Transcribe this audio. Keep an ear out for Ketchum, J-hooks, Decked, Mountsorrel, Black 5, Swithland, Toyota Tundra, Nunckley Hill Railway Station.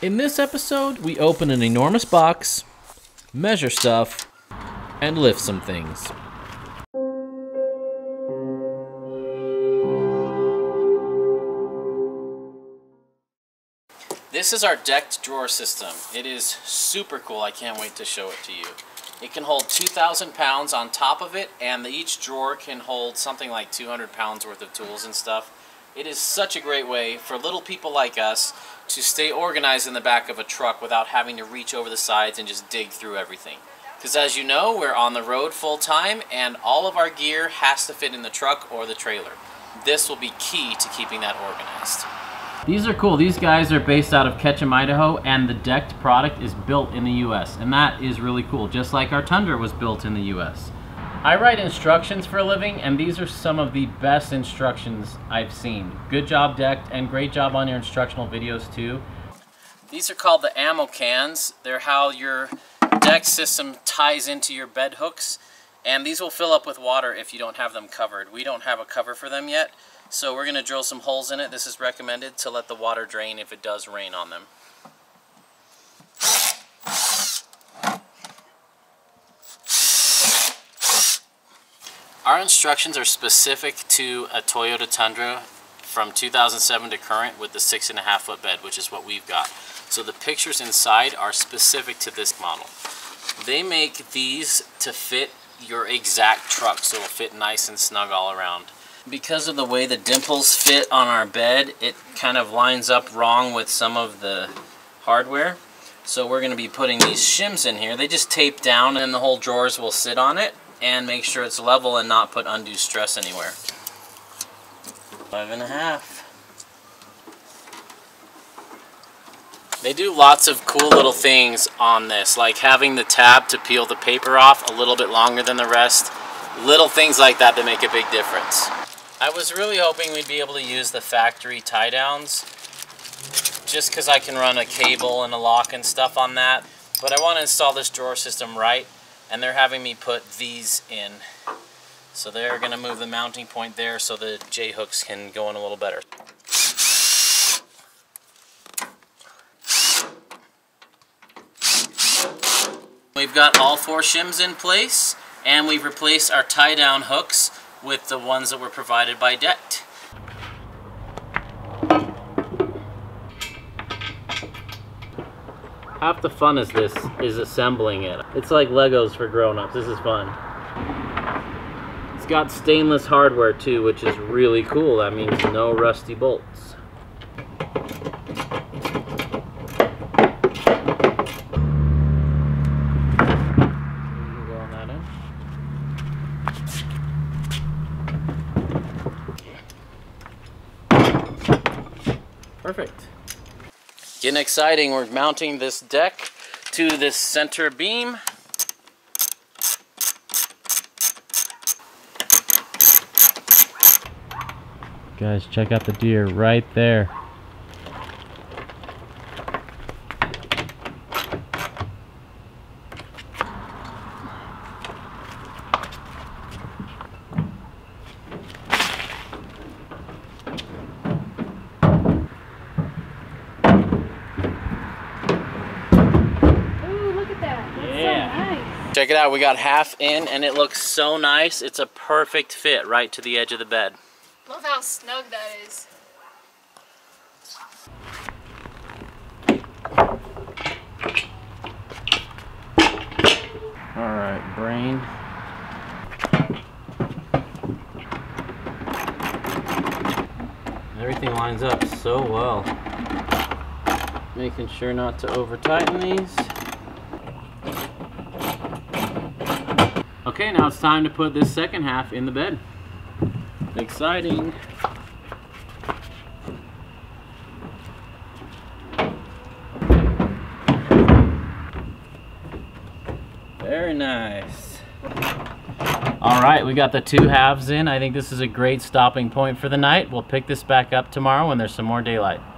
In this episode, we open an enormous box, measure stuff, and lift some things. This is our Decked drawer system. It is super cool. I can't wait to show it to you. It can hold 2,000 pounds on top of it, and each drawer can hold something like 200 pounds worth of tools and stuff. It is such a great way for little people like us to stay organized in the back of a truck without having to reach over the sides and just dig through everything. Because as you know, we're on the road full time, and all of our gear has to fit in the truck or the trailer. This will be key to keeping that organized. These are cool. These guys are based out of Ketchum, Idaho, and the Decked product is built in the U.S., and that is really cool, just like our Tundra was built in the U.S. I write instructions for a living, and these are some of the best instructions I've seen. Good job, Decked, and great job on your instructional videos, too. These are called the ammo cans. They're how your Decked system ties into your bed hooks, and these will fill up with water if you don't have them covered. We don't have a cover for them yet. So we're going to drill some holes in it. This is recommended to let the water drain if it does rain on them. Our instructions are specific to a Toyota Tundra from 2007 to current with the 6.5-foot bed, which is what we've got. So the pictures inside are specific to this model. They make these to fit your exact truck, so it'll fit nice and snug all around. Because of the way the dimples fit on our bed, it kind of lines up wrong with some of the hardware. So we're going to be putting these shims in here. They just tape down and the whole drawers will sit on it and make sure it's level and not put undue stress anywhere. 5.5. They do lots of cool little things on this, like having the tab to peel the paper off a little bit longer than the rest. Little things like that make a big difference. I was really hoping we'd be able to use the factory tie downs just because I can run a cable and a lock and stuff on that, but I want to install this drawer system right, and they're having me put these in. So they're going to move the mounting point there so the J-hooks can go in a little better. We've got all four shims in place, and we've replaced our tie down hooks with the ones that were provided by Decked. Half the fun is this, is assembling it. It's like Legos for grown-ups. This is fun. It's got stainless hardware too, which is really cool. That means no rusty bolts. Perfect. Getting exciting. We're mounting this deck to this center beam. Guys, check out the deer right there. Check it out, we got half in and it looks so nice. It's a perfect fit right to the edge of the bed. Love how snug that is. All right, brain. Everything lines up so well. Making sure not to over tighten these. Okay, now it's time to put this second half in the bed. Exciting. Very nice. All right, we got the two halves in. I think this is a great stopping point for the night. We'll pick this back up tomorrow when there's some more daylight.